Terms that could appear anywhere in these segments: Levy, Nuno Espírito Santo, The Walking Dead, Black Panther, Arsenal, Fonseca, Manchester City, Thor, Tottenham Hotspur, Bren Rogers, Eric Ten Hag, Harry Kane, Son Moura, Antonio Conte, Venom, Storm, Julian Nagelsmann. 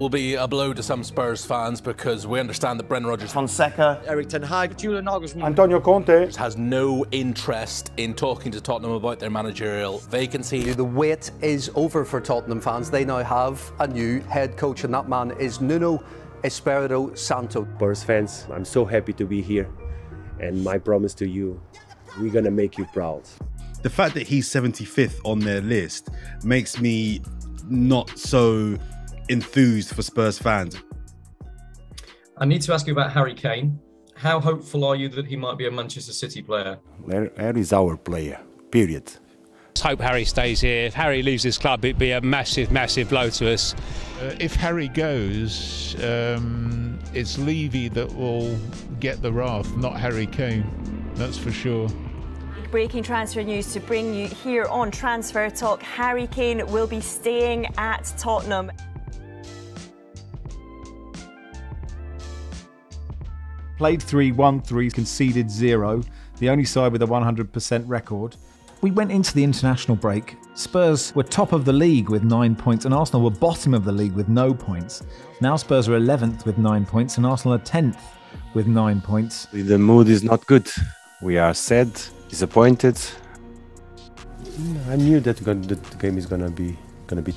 will be a blow to some Spurs fans because we understand that Bren Rogers, Fonseca, Eric Ten Hag, Julian Nagelsmann, Antonio Conte has no interest in talking to Tottenham about their managerial vacancy. The wait is over for Tottenham fans. They now have a new head coach, and that man is Nuno Espírito Santo. Spurs fans, I'm so happy to be here, and my promise to you, we're gonna make you proud. The fact that he's 75th on their list makes me not so enthused for Spurs fans. I need to ask you about Harry Kane. How hopeful are you that he might be a Manchester City player? Harry is our player, period. Let's hope Harry stays here. If Harry leaves this club, it'd be a massive, massive blow to us. If Harry goes, it's Levy that will get the wrath, not Harry Kane, that's for sure. Breaking transfer news to bring you here on Transfer Talk. Harry Kane will be staying at Tottenham. Played 3-1-3, conceded 0. The only side with a 100% record. We went into the international break. Spurs were top of the league with 9 points and Arsenal were bottom of the league with no points. Now Spurs are 11th with 9 points and Arsenal are 10th with 9 points. The mood is not good. We are sad, disappointed. I knew that the game is gonna be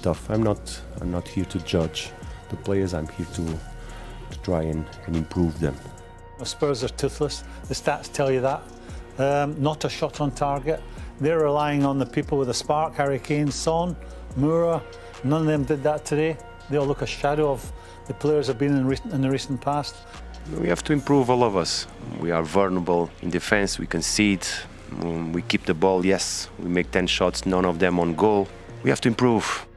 tough. I'm not here to judge the players. I'm here to try and improve them. Spurs are toothless. The stats tell you that. Not a shot on target. They're relying on the people with a spark. Harry Kane, Son, Moura. None of them did that today. They all look a shadow of the players have been in the recent past. We have to improve, all of us. We are vulnerable in defence, we concede, we keep the ball, yes, we make 10 shots, none of them on goal. We have to improve.